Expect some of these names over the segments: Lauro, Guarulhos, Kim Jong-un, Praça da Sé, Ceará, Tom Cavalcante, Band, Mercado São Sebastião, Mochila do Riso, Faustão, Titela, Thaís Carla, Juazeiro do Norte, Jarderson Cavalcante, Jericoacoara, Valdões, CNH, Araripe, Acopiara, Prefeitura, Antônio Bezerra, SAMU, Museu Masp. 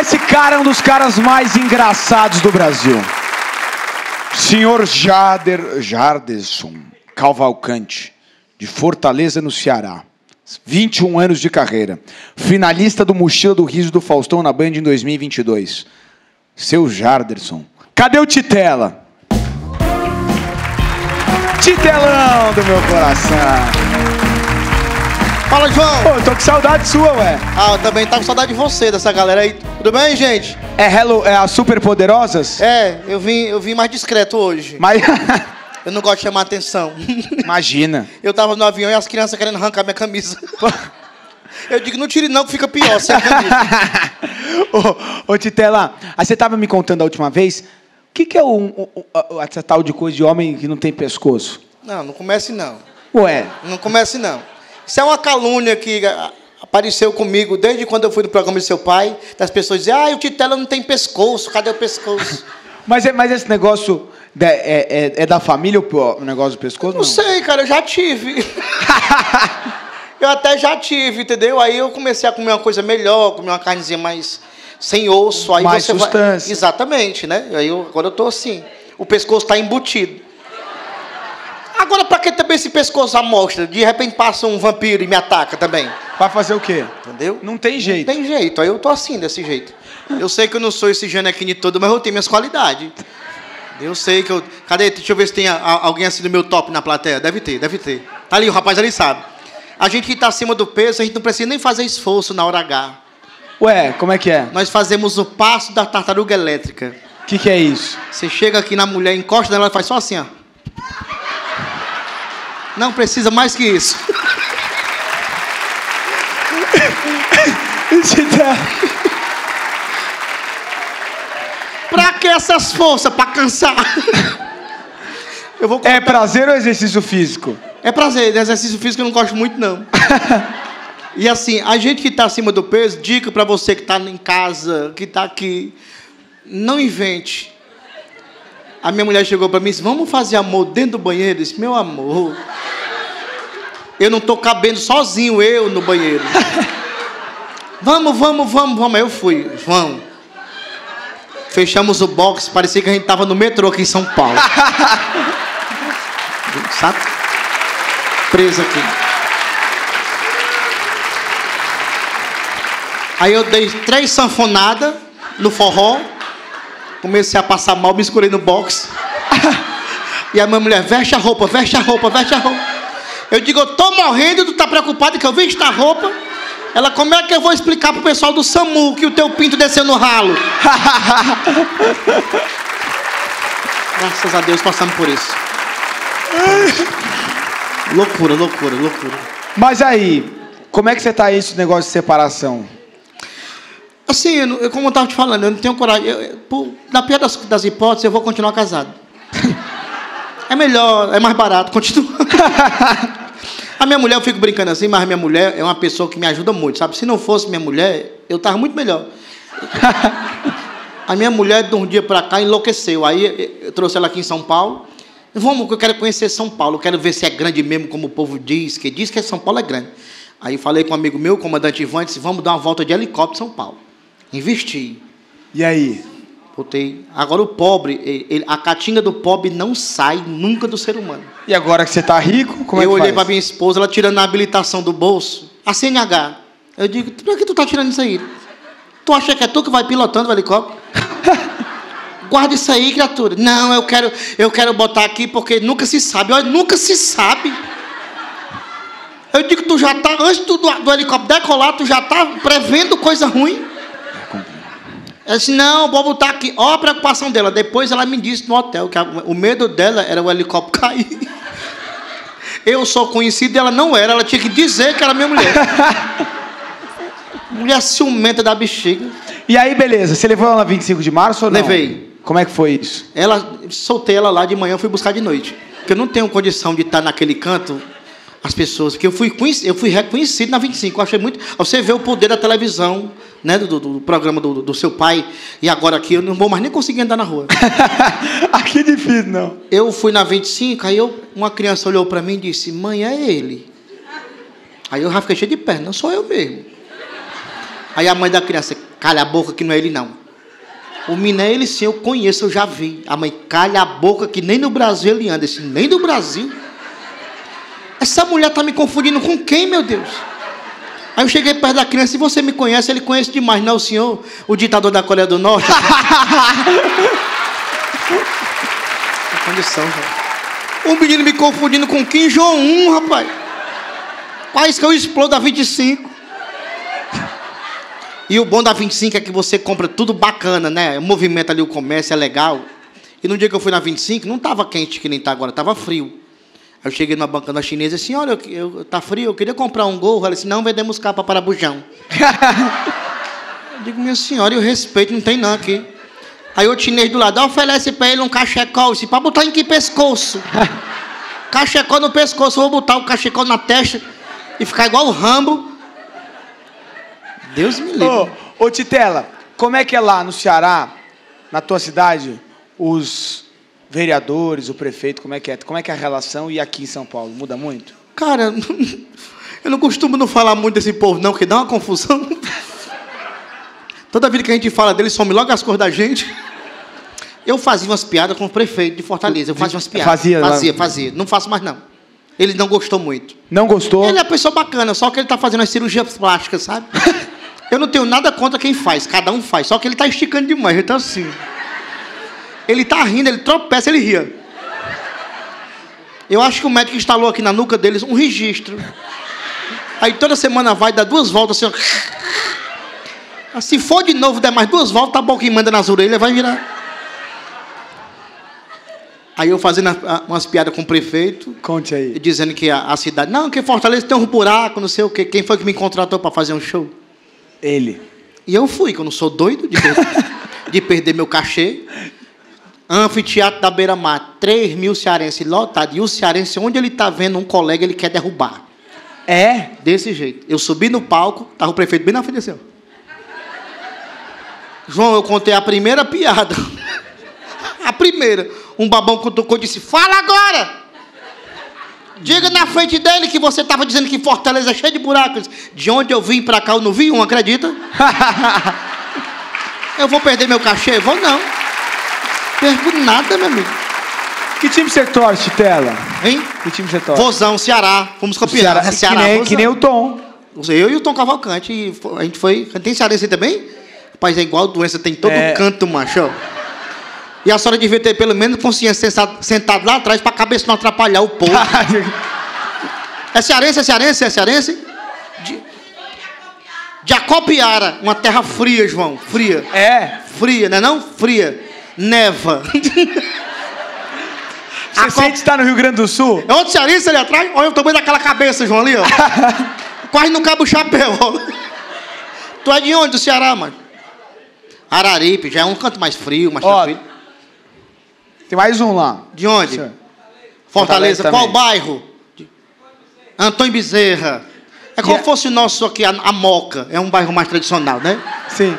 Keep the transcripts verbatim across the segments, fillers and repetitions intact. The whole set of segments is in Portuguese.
Esse cara é um dos caras mais engraçados do Brasil. Senhor Jarder, Jarderson Cavalcante, de Fortaleza, no Ceará. vinte e um anos de carreira. Finalista do Mochila do Riso do Faustão na Band em dois mil e vinte e dois. Seu Jarderson. Cadê o Titela? Titelão do meu coração. Fala, João! Pô, eu tô com saudade sua, ué. Ah, eu também tava com saudade de você, dessa galera aí. Tudo bem, gente? É, hello, é as super poderosas? É, eu vim, eu vim mais discreto hoje. Mas... eu não gosto de chamar atenção. Imagina. Eu tava no avião e as crianças querendo arrancar minha camisa. Eu digo, não tire não, que fica pior sem a camisa. ô, ô, Titela, aí você tava me contando a última vez, o que que é um, um, um, essa tal de coisa de homem que não tem pescoço? Não, não comece não. Ué? Não comece não. Isso é uma calúnia que apareceu comigo desde quando eu fui no programa de seu pai, das pessoas dizem, ah, o Titela não tem pescoço, cadê o pescoço? mas, é, mas esse negócio da, é, é, é da família o negócio do pescoço? Não, não sei, cara, eu já tive. Eu até já tive, entendeu? Aí eu comecei a comer uma coisa melhor, comer uma carnezinha mais sem osso. Aí mais você substância. Vai... Exatamente, né? Aí eu, agora eu tô assim, o pescoço está embutido. Agora, pra que também esse pescoço amostra? De repente passa um vampiro e me ataca também. Vai fazer o quê? Entendeu? Não tem jeito. Não tem jeito. Aí eu tô assim, desse jeito. Eu sei que eu não sou esse janequine todo, mas eu tenho minhas qualidades. Eu sei que eu... Cadê? Deixa eu ver se tem a, a, alguém assim do meu top na plateia. Deve ter, deve ter. Tá ali, o rapaz ali sabe. A gente que tá acima do peso, a gente não precisa nem fazer esforço na hora H. Ué, como é que é? Nós fazemos o passo da tartaruga elétrica. O que que é isso? Você chega aqui na mulher, encosta nela e faz só assim, ó. Não precisa mais que isso. Pra que essas forças? Pra cansar. Eu vou contar... É prazer ou exercício físico? É prazer. Exercício físico eu não gosto muito, não. E assim, a gente que tá acima do peso, dica pra você que tá em casa, que tá aqui, não invente. A minha mulher chegou pra mim e disse, vamos fazer amor dentro do banheiro? Eu disse, meu amor... Eu não tô cabendo sozinho, eu, no banheiro. Vamos, vamos, vamos, vamos. Aí eu fui, vamos. Fechamos o box, parecia que a gente tava no metrô aqui em São Paulo. Sabe? Presa aqui. Aí eu dei três sanfonadas no forró. Comecei a passar mal, me escurei no box. E a minha mulher, veste a roupa, veste a roupa, veste a roupa. Eu digo, eu tô morrendo, tu tá preocupado que eu visto a roupa? Ela, como é que eu vou explicar pro pessoal do SAMU que o teu pinto desceu no ralo? Graças a Deus passamos por isso. Loucura, loucura, loucura. Mas aí, como é que você tá aí nesse negócio de separação? Assim, eu, eu, como eu tava te falando, eu não tenho coragem. Eu, eu, por, na pior das, das hipóteses, eu vou continuar casado. É melhor, é mais barato, continua. A minha mulher, eu fico brincando assim, mas a minha mulher é uma pessoa que me ajuda muito, sabe? Se não fosse minha mulher, eu tava muito melhor. A minha mulher, de um dia pra cá, enlouqueceu. Aí, eu trouxe ela aqui em São Paulo. Vamos, eu quero conhecer São Paulo, eu quero ver se é grande mesmo, como o povo diz, que diz que São Paulo é grande. Aí, falei com um amigo meu, o comandante Ivan, disse, vamos dar uma volta de helicóptero em São Paulo. Investi. E aí? Botei. Agora o pobre, ele, a caatinga do pobre não sai nunca do ser humano. E agora que você tá rico, como é que faz? Eu olhei pra minha esposa, ela tirando a habilitação do bolso, a C N H. Eu digo, por que tu tá tirando isso aí? Tu acha que é tu que vai pilotando o helicóptero? Guarda isso aí, criatura. Não, eu quero, eu quero botar aqui porque nunca se sabe. Olha, nunca se sabe. Eu digo, tu já tá, antes do, do helicóptero decolar, tu já tá prevendo coisa ruim. Ela disse, não, vou botar aqui. Olha a preocupação dela. Depois ela me disse no hotel que a, o medo dela era o helicóptero cair. Eu sou conhecido, ela não era. Ela tinha que dizer que era minha mulher. Mulher ciumenta da bexiga. E aí, beleza. Você levou ela na vinte e cinco de março ou não? Levei. Como é que foi isso? Ela, soltei ela lá de manhã, fui buscar de noite. Porque eu não tenho condição de estar naquele canto... As pessoas, porque eu fui, eu fui reconhecido na vinte e cinco, eu achei muito... Você vê o poder da televisão, né, do, do, do programa do, do seu pai, e agora aqui eu não vou mais nem conseguir andar na rua. Aqui é difícil, não. Eu fui na vinte e cinco, aí eu, uma criança olhou para mim e disse, mãe, é ele. Aí eu já fiquei cheio de perna, não sou eu mesmo. Aí a mãe da criança, Calha a boca que não é ele, não. O mineiro, ele sim, eu conheço, eu já vi. A mãe, calha a boca que nem no Brasil ele anda. Assim, nem do Brasil. Essa mulher tá me confundindo com quem, meu Deus? Aí eu cheguei perto da criança, se você me conhece, ele conhece demais, não, senhor? O ditador da Coreia do Norte. Que condição, velho. O menino me confundindo com Kim Jong-un, rapaz. Parece que eu explodo a vinte e cinco. E o bom da vinte e cinco é que você compra tudo bacana, né? Movimenta ali o comércio, é legal. E no dia que eu fui na vinte e cinco, não estava quente que nem está agora, estava frio. Eu cheguei numa bancana chinesa e disse, olha, eu, eu, tá frio, eu queria comprar um gorro. Ela disse, não, vendemos capa para bujão. Eu digo, minha senhora, e o respeito não tem não aqui. Aí o chinês do lado, oferece para ele um cachecol. Eu disse, para botar em que pescoço? Cachecol no pescoço, eu vou botar o cachecol na testa e ficar igual o Rambo. Deus me livre. Ô, ô Titela, como é que é lá no Ceará, na tua cidade, os... vereadores, o prefeito, como é que é? Como é que é a relação e aqui em São Paulo? Muda muito? Cara, eu não costumo não falar muito desse povo, não, porque dá uma confusão. Toda vida que a gente fala dele, some logo as cores da gente. Eu fazia umas piadas com o prefeito de Fortaleza. Eu fazia umas piadas. Fazia, fazia, lá... fazia. Não faço mais, não. Ele não gostou muito. Não gostou? Ele é uma pessoa bacana, só que ele tá fazendo as cirurgias plásticas, sabe? Eu não tenho nada contra quem faz, cada um faz. Só que ele tá esticando demais, ele tá assim... Ele tá rindo, ele tropeça, ele ria. Eu acho que o médico instalou aqui na nuca deles um registro. Aí toda semana vai, dá duas voltas, assim, ó. Se for de novo, der mais duas voltas, tá bom, quem manda nas orelhas vai virar. Aí eu fazendo umas piadas com o prefeito. Conte aí. Dizendo que a, a cidade... Não, que Fortaleza tem um buraco, não sei o quê. Quem foi que me contratou para fazer um show? Ele. E eu fui, que eu não sou doido de, per de perder meu cachê. Anfiteatro da Beira-Mar, três mil cearenses lotados. E o cearense, onde ele está vendo um colega, ele quer derrubar. É? Desse jeito. Eu subi no palco, estava o prefeito bem na frente assim. João, eu contei a primeira piada. A primeira. Um babão cutucou e disse, fala agora! Diga na frente dele que você estava dizendo que Fortaleza é cheia de buracos. De onde eu vim para cá, eu não vi um, acredita? Eu vou perder meu cachê? Vou não. Perco nada, meu amigo. Que time você torce, Titela? Hein? Que time você torce? Vozão, Ceará. Fomos campeão. É Ceará, que, nem, que nem o Tom. Eu e o Tom Cavalcante. E a gente foi... Tem cearense aí também? Rapaz, é igual doença. Tem todo é... canto, macho. E a senhora devia ter pelo menos consciência sentada lá atrás pra cabeça não atrapalhar o povo. É cearense, é cearense, é cearense? De... Jericoacoara. Uma terra fria, João. Fria. É. Fria, não é não? Fria. Neva. Você sente que está no Rio Grande do Sul? É outro cearense ali atrás? Olha o tamanho daquela cabeça, João, ali, ó. Quase não cabe o chapéu, ó. Tu é de onde, do Ceará, mano? Araripe, já é um canto mais frio, mais ó, tranquilo. Tem mais um lá. De onde? Fortaleza. Fortaleza. Fortaleza. Qual bairro? De... Antônio Bezerra. É como yeah. fosse o nosso aqui, a, a Moca. É um bairro mais tradicional, né? Sim.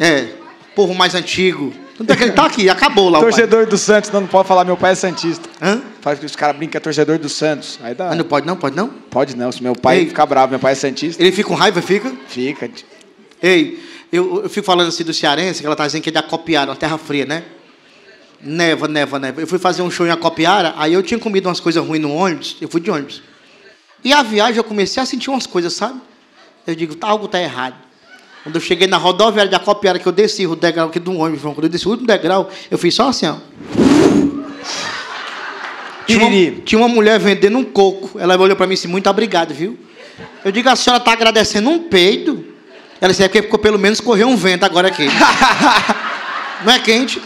É, povo mais antigo. Tanto é que ele tá aqui, acabou lá. Torcedor o pai. do Santos, não, não pode falar, meu pai é santista. Hã? Faz que os caras brincam que é torcedor do Santos. Aí dá. Ah, não pode não, pode não? Pode não, se meu pai Ei. fica bravo, meu pai é santista. Ele fica com raiva, fica? Fica. Ei, eu, eu fico falando assim do cearense, que ela tá dizendo que ele acopiara, uma terra fria, né? Neva, neva, neva. Eu fui fazer um show em Acopiara, aí eu tinha comido umas coisas ruins no ônibus, eu fui de ônibus. E a viagem eu comecei a sentir umas coisas, sabe? Eu digo, tá, algo tá errado. Quando eu cheguei na rodoviária de Acopiara, que eu desci o degrau aqui do ônibus, João, quando eu desci o último degrau, eu fiz só assim, ó. Tinha uma, tinha uma mulher vendendo um coco. Ela olhou pra mim e disse, muito obrigado, viu? Eu digo, a senhora tá agradecendo um peido? Ela disse, é porque ficou, pelo menos correu um vento agora aqui. Não é quente?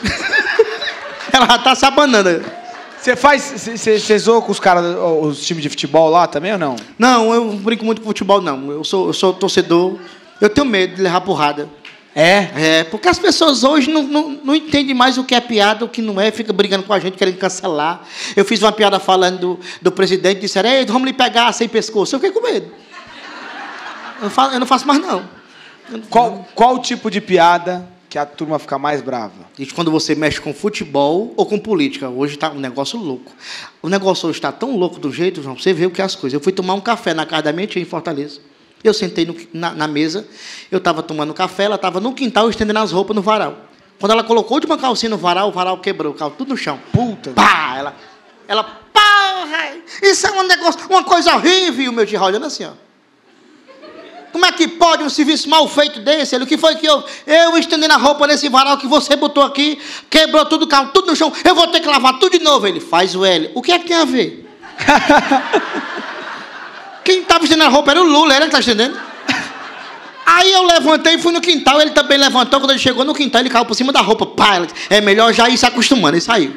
Ela já tá se abanando. Você faz... Você zoa com os caras, os times de futebol lá também ou não? Não, eu não brinco muito com futebol, não. Eu sou, eu sou torcedor... Eu tenho medo de levar porrada. É? É, porque as pessoas hoje não, não, não entendem mais o que é piada, o que não é, fica brigando com a gente, querendo cancelar. Eu fiz uma piada falando do, do presidente, disseram, ei, vamos lhe pegar sem pescoço. Eu fiquei com medo. Eu, falo, eu não faço mais, não. não qual, qual tipo de piada que a turma fica mais brava? Isso, quando você mexe com futebol ou com política. Hoje está um negócio louco. O negócio hoje está tão louco do jeito, João, você vê o que é as coisas. Eu fui tomar um café na casa da minha tia em Fortaleza. Eu sentei no, na, na mesa, eu estava tomando café, ela estava no quintal estendendo as roupas no varal. Quando ela colocou de uma calcinha no varal, o varal quebrou, caiu tudo no chão. Puta! Pá! Ela, ela, pá! Isso é um negócio, uma coisa horrível! E o meu tio olhando assim, ó. Como é que pode um serviço mal feito desse? Ele, o que foi que eu... Eu estendendo a roupa nesse varal que você botou aqui, quebrou tudo, caiu tudo no chão, eu vou ter que lavar tudo de novo. Ele, faz o L. O que é que tem a ver? Quem estava estendendo a roupa era o Lula, era ele que estava estendendo. Aí eu levantei e fui no quintal, ele também levantou, quando ele chegou no quintal, ele caiu por cima da roupa. Pá, ele, é melhor já ir se acostumando, e saiu.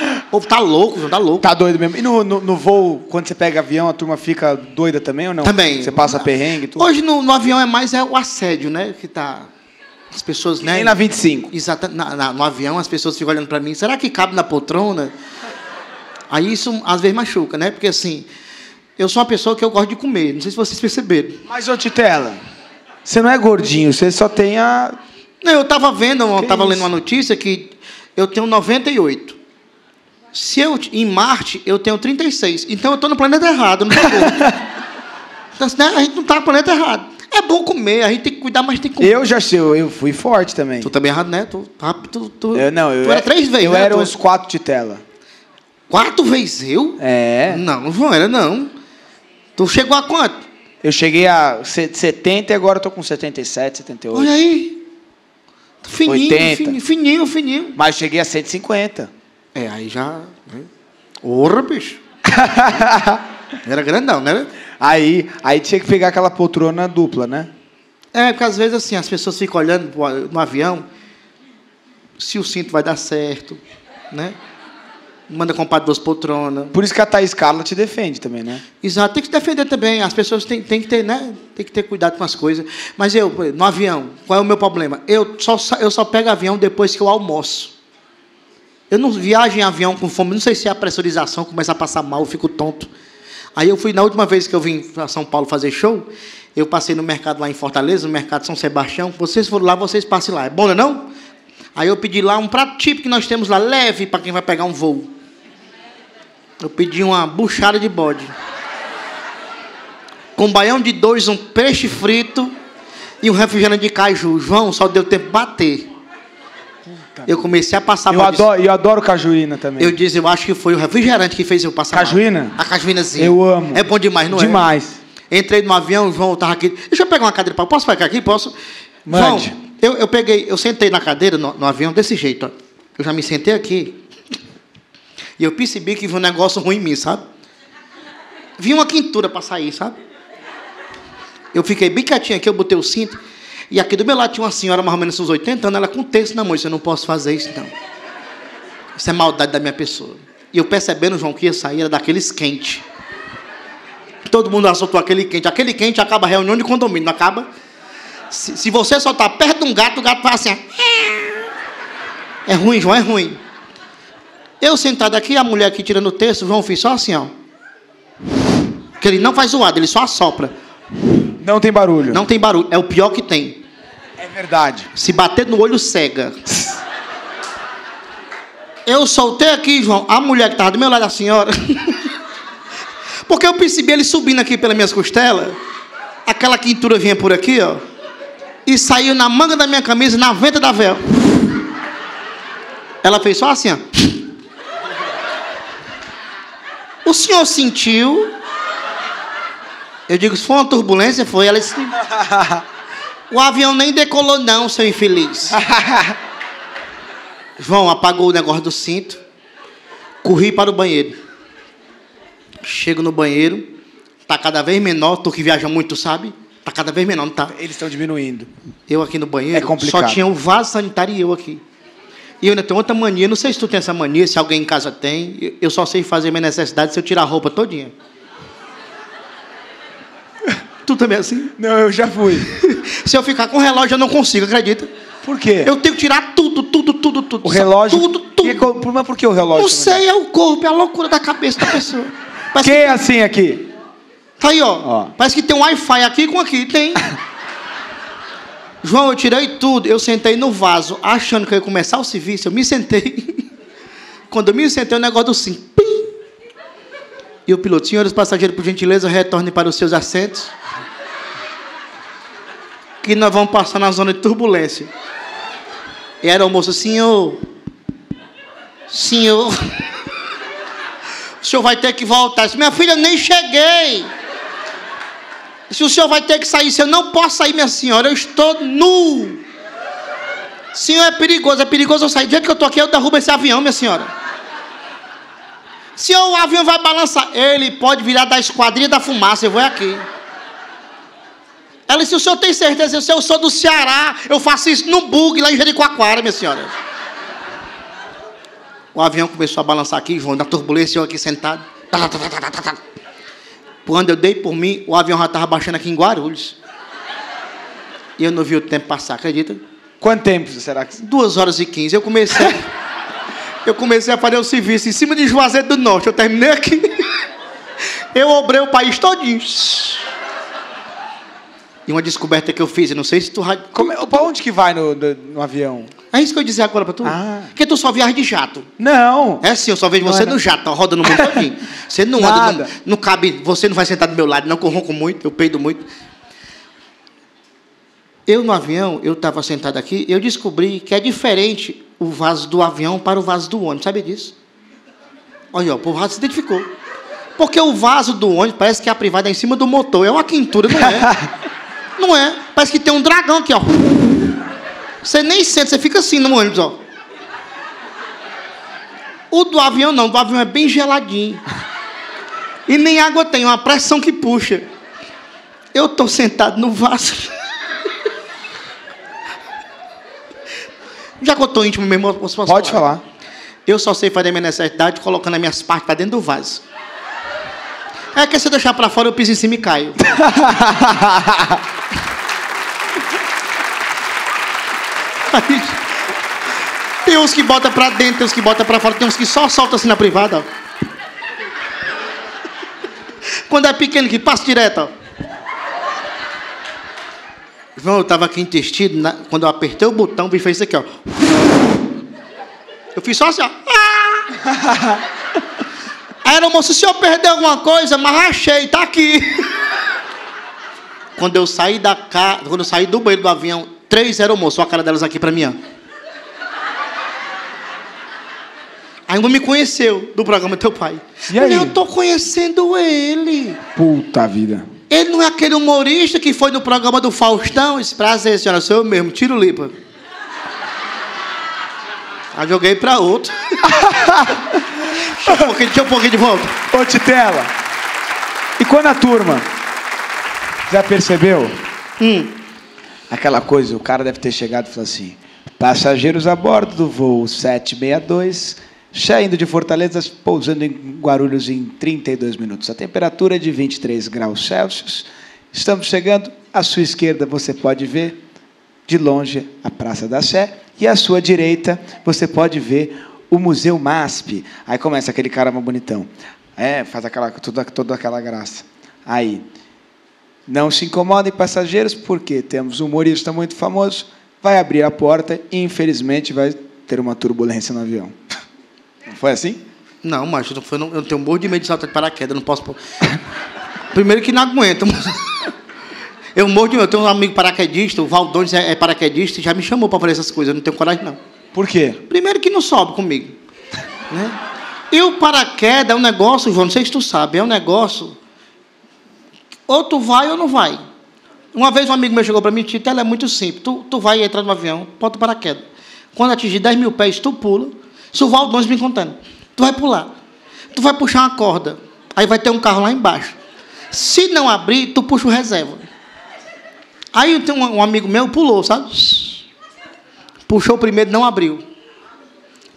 O povo tá louco, tá louco. Tá doido mesmo. E no, no, no voo, quando você pega avião, a turma fica doida também ou não? Também. Você passa perrengue e tudo? Hoje no, no avião é mais é o assédio, né? Que tá... As pessoas... Né? Nem na vinte e cinco. Exato. Na, na, no avião as pessoas ficam olhando pra mim, será que cabe na poltrona? Aí isso às vezes machuca, né? Porque assim... Eu sou uma pessoa que eu gosto de comer. Não sei se vocês perceberam. Mas, ô Titela, você não é gordinho, você só tem a... Não, eu estava vendo, eu estava lendo uma notícia que eu tenho noventa e oito. Se eu, em Marte, eu tenho trinta e seis. Então, eu estou no planeta errado, não estou gordo. Então, né, a gente não está no planeta errado. É bom comer, a gente tem que cuidar, mas tem que comer. Eu já sei, eu fui forte também. Tu também tá errado, né? Tu, tu, tu, eu, não, eu tu era três vezes. Eu né? era uns quatro Titela. Quatro vezes eu? É. Não, não era, não. Tu chegou a quanto? Eu cheguei a setenta e agora eu tô com setenta e sete, setenta e oito. Olha aí. Fininho, fininho, fininho, fininho. Mas cheguei a cento e cinquenta. É, aí já... Porra, bicho. Era grandão, né? Aí, aí tinha que pegar aquela poltrona dupla, né? É, porque às vezes assim, as pessoas ficam olhando no avião se o cinto vai dar certo, né? Manda comprar duas poltronas. Por isso que a Thaís Carla te defende também, né? Exato, tem que se defender também. As pessoas têm, têm que ter, né? Tem que ter cuidado com as coisas. Mas eu, no avião, qual é o meu problema? Eu só, eu só pego avião depois que eu almoço. Eu não viajo em avião com fome. Não sei se é a pressurização, começa a passar mal, eu fico tonto. Aí eu fui, na última vez que eu vim para São Paulo fazer show, eu passei no mercado lá em Fortaleza, no Mercado São Sebastião. Vocês foram lá, vocês passem lá. É bom, não é não? Aí eu pedi lá um prato típico que nós temos lá, leve, para quem vai pegar um voo. Eu pedi uma buchada de bode. Com baião de dois, um peixe frito e um refrigerante de caju. João, só deu tempo de bater. Puta, eu comecei a passar... Eu, adoro, eu adoro cajuína também. Eu disse, eu acho que foi o refrigerante que fez eu passar... Cajuína? Mal. A cajuínazinha. Eu amo. É bom demais, não é? Demais. Entrei no avião, o João estava aqui... Deixa eu pegar uma cadeira para... Posso pegar aqui? Posso? Mande. João, eu, eu peguei... Eu sentei na cadeira, no, no avião, desse jeito. Ó. Eu já me sentei aqui... E eu percebi que vi um negócio ruim em mim, sabe? Vi uma quintura para sair, sabe? Eu fiquei bem quietinho aqui, eu botei o cinto. E aqui do meu lado tinha uma senhora, mais ou menos uns oitenta anos, ela com um terço na mão. Eu não posso fazer isso, não. Isso é maldade da minha pessoa. E eu percebendo, João, que ia sair, era daqueles quentes. Todo mundo assaltou aquele quente. Aquele quente acaba a reunião de condomínio, não acaba? Se, se você soltar perto de um gato, o gato vai assim... É ruim, João, é ruim. Eu sentado aqui, a mulher aqui tirando o texto, o João fez só assim, ó. Porque ele não faz zoada, ele só assopra. Não tem barulho. Não tem barulho, é o pior que tem. É verdade. Se bater no olho, cega. Eu soltei aqui, João, a mulher que estava do meu lado, a senhora. Porque eu percebi ele subindo aqui pelas minhas costelas. Aquela quintura vinha por aqui, ó. E saiu na manga da minha camisa, na venta da vela. Ela fez só assim, ó. O senhor sentiu? Eu digo, se foi uma turbulência, foi. Ela disse, o avião nem decolou não, seu infeliz. João, apagou o negócio do cinto. Corri para o banheiro. Chego no banheiro. Tá cada vez menor. Tu que viaja muito, sabe? Tá cada vez menor, não tá? Eles estão diminuindo. Eu aqui no banheiro, é complicado. Só tinha um vaso sanitário e eu aqui. E eu ainda tenho outra mania, não sei se tu tem essa mania, se alguém em casa tem, eu só sei fazer minha necessidade se eu tirar a roupa todinha. Tu também é assim? Não, eu já fui. Se eu ficar com o relógio, eu não consigo, acredita? Por quê? Eu tenho que tirar tudo, tudo, tudo, tudo. O relógio? Tudo, tudo. Mas por que o relógio? Não sei, é o corpo, é a loucura da cabeça da pessoa. Parece que é assim aqui? Tá aí, ó. ó. Parece que tem um Wi-Fi aqui com aqui, tem... João, eu tirei tudo, eu sentei no vaso, achando que eu ia começar o serviço, eu me sentei. Quando eu me sentei, o negócio do sim. Pim. E o piloto: senhores passageiros, por gentileza, retornem para os seus assentos, que nós vamos passar na zona de turbulência. E era o moço: senhor, senhor, o senhor vai ter que voltar. Eu disse: minha filha, nem cheguei. Se o senhor vai ter que sair, se eu não posso sair, minha senhora, eu estou nu. Senhor, é perigoso, é perigoso eu sair. Do jeito que eu estou aqui, eu derrubo esse avião, minha senhora. Senhor, o avião vai balançar. Ele pode virar da esquadrilha da fumaça, eu vou aqui. Ela disse: o senhor tem certeza? Eu disse: eu sou do Ceará, eu faço isso num bug lá em Jericoacoara, minha senhora. O avião começou a balançar aqui, João, na turbulência, eu aqui sentado. Quando eu dei por mim, o avião já estava baixando aqui em Guarulhos. E eu não vi o tempo passar, acredita? Quanto tempo será que... Duas horas e quinze. Eu comecei... eu comecei a fazer o serviço em cima de Juazeiro do Norte. Eu terminei aqui. Eu obrei o país todinho. E uma descoberta que eu fiz, eu não sei se tu... Como, pra onde que vai no, no, no avião? É isso que eu ia dizer agora pra tu. Ah. Porque tu só viaja de jato. Não. É sim, eu só vejo não, você não. No jato, tá rodando muito aqui. Você não nada. Anda, não, não cabe... Você não vai sentar do meu lado, não, que eu ronco muito, eu peido muito. Eu, no avião, eu estava sentado aqui, eu descobri que é diferente o vaso do avião para o vaso do ônibus. Sabe disso? Olha, o povo se identificou. Porque o vaso do ônibus parece que é a privada é em cima do motor. É uma quintura, não é? Não é? Parece que tem um dragão aqui, ó. Você nem sente, você fica assim no ônibus, ó. O do avião não, o do avião é bem geladinho. E nem água tem, é uma pressão que puxa. Eu tô sentado no vaso. Já que eu tô íntimo mesmo, eu posso falar? Pode falar. Eu só sei fazer a minha necessidade colocando as minhas partes pra dentro do vaso. É que se eu deixar pra fora, eu piso em cima e caio. Aí, tem uns que botam pra dentro, tem uns que botam pra fora, tem uns que só soltam assim na privada, ó. Quando é pequeno, que passa direto, ó. João, eu tava aqui intestino, na... quando eu apertei o botão, vi fez isso aqui, ó. Eu fiz só assim, ó. Aí era o moço: se eu perder alguma coisa, mas achei, tá aqui. Quando eu saí da casa, quando eu saí do banheiro do avião, três aeromoços, olha a cara delas aqui pra mim, ó. Ainda me conheceu do programa Teu Pai. E aí? Eu tô conhecendo ele. Puta vida. Ele não é aquele humorista que foi no programa do Faustão? Esse prazer, senhora, sou eu mesmo, tiro lipa. Aí joguei pra outro. Deixa um pouquinho, deixa um pouquinho de volta. Ô, Titela, e quando a turma já percebeu? Hum. Aquela coisa, o cara deve ter chegado e falou assim: passageiros a bordo do voo sete seis dois, já indo de Fortaleza, pousando em Guarulhos em trinta e dois minutos. A temperatura é de vinte e três graus Celsius. Estamos chegando. À sua esquerda você pode ver, de longe, a Praça da Sé. E à sua direita você pode ver o Museu Masp. Aí começa aquele cara mais bonitão. É, faz aquela, toda, toda aquela graça. Aí, não se incomodem, passageiros, porque temos um humorista muito famoso, vai abrir a porta e, infelizmente, vai ter uma turbulência no avião. Não foi assim? Não, macho, não foi, não, eu tenho um morro de medo de saltar de paraquedas, não posso... Primeiro que não aguento, mas... Eu morro de medo, eu tenho um amigo paraquedista, o Valdões é paraquedista, já me chamou para fazer essas coisas, eu não tenho coragem, não. Por quê? Primeiro que não sobe comigo. Né? E o paraquedas é um negócio, João, não sei se tu sabe, é um negócio... Ou tu vai ou não vai. Uma vez um amigo meu chegou para mim e disse: ela é muito simples, tu, tu vai entrar no avião, bota o paraquedas. Quando atingir dez mil pés, tu pula. Se o Valdões me contando, tu vai pular. Tu vai puxar uma corda, aí vai ter um carro lá embaixo. Se não abrir, tu puxa o reserva. Aí eu tenho um, um amigo meu, pulou, sabe? Puxou o primeiro, não abriu.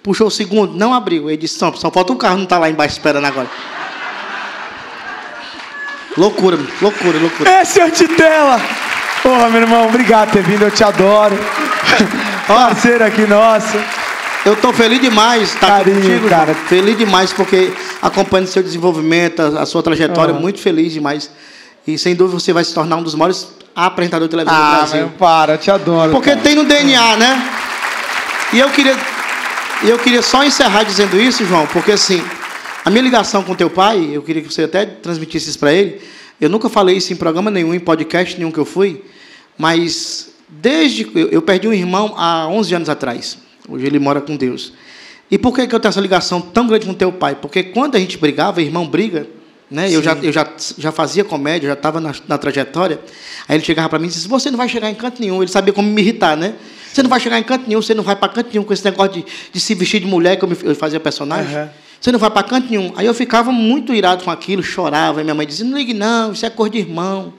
Puxou o segundo, não abriu. Ele disse: só falta um carro, não está lá embaixo esperando agora. Loucura, loucura, loucura. Essa é a Titela. Porra, meu irmão, obrigado por ter vindo, eu te adoro. Parceiro aqui nosso. Eu tô feliz demais estar Carinho, contigo, cara. João. Feliz demais, porque acompanhando o seu desenvolvimento, a, a sua trajetória, ah. muito feliz demais. E, sem dúvida, você vai se tornar um dos maiores apresentadores de televisão ah, do Brasil. Ah, meu, para, eu te adoro. Porque cara. Tem no D N A, né? E eu queria, eu queria só encerrar dizendo isso, João, porque, assim, A minha ligação com teu pai, eu queria que você até transmitisse isso para ele, eu nunca falei isso em programa nenhum, em podcast nenhum que eu fui, mas desde eu, eu perdi um irmão há onze anos atrás. Hoje ele mora com Deus. E por que que eu tenho essa ligação tão grande com teu pai? Porque quando a gente brigava, irmão briga, né? Eu, já, eu já, já fazia comédia, já estava na, na trajetória. Aí ele chegava para mim e disse, você não vai chegar em canto nenhum. Ele sabia como me irritar, né? Você não vai chegar em canto nenhum, você não vai para canto nenhum com esse negócio de, de se vestir de mulher, que eu, me, eu fazia personagem. Uhum. Você não vai para canto nenhum. Aí eu ficava muito irado com aquilo, chorava. E minha mãe dizia, não ligue não, isso é coisa de irmão.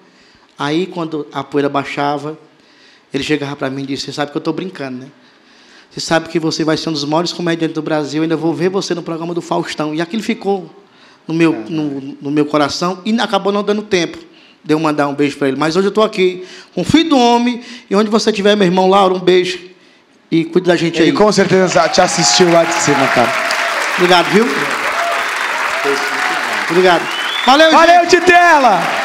Aí, quando a poeira baixava, ele chegava para mim e disse, você sabe que eu estou brincando, né? Você sabe que você vai ser um dos maiores comediantes do Brasil, ainda vou ver você no programa do Faustão. E aquilo ficou no meu, no, no meu coração e acabou não dando tempo de eu mandar um beijo para ele. Mas hoje eu estou aqui com o filho do homem, e onde você estiver, meu irmão Lauro, um beijo e cuide da gente aí. Ele com certeza te assistiu lá de cima, cara. Obrigado, viu? Obrigado. Valeu, Valeu, Titela!